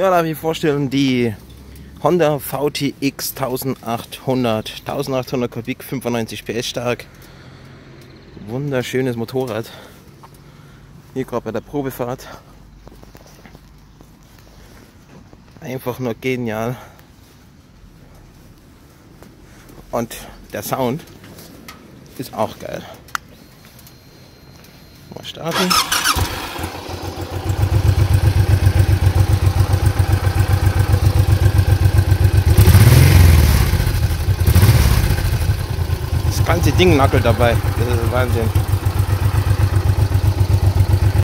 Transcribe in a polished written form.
Ja, darf ich vorstellen, die Honda VTX 1800. 1800 Kubik, 95 PS stark. Wunderschönes Motorrad. Hier gerade bei der Probefahrt. Einfach nur genial. Und der Sound ist auch geil. Mal starten. Das ganze Ding nackelt dabei. Das ist Wahnsinn.